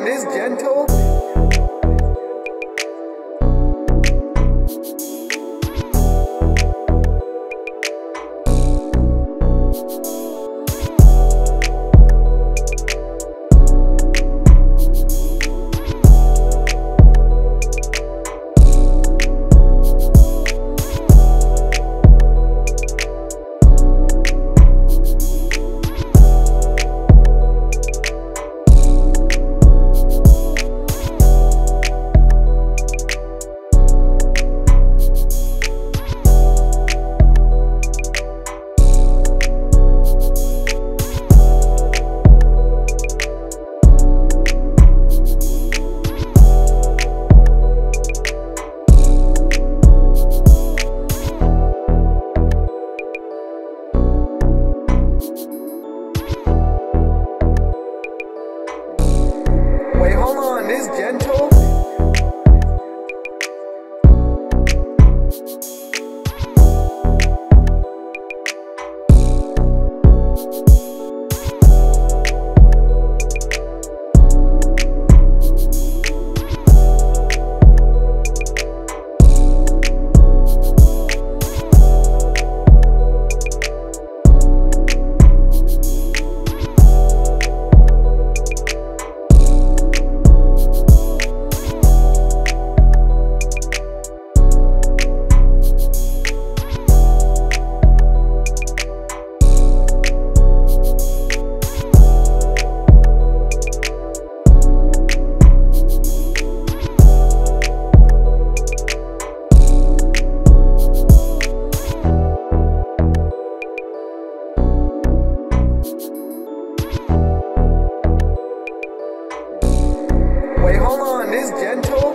Saturn is gentle. Is gentle. Is gentle.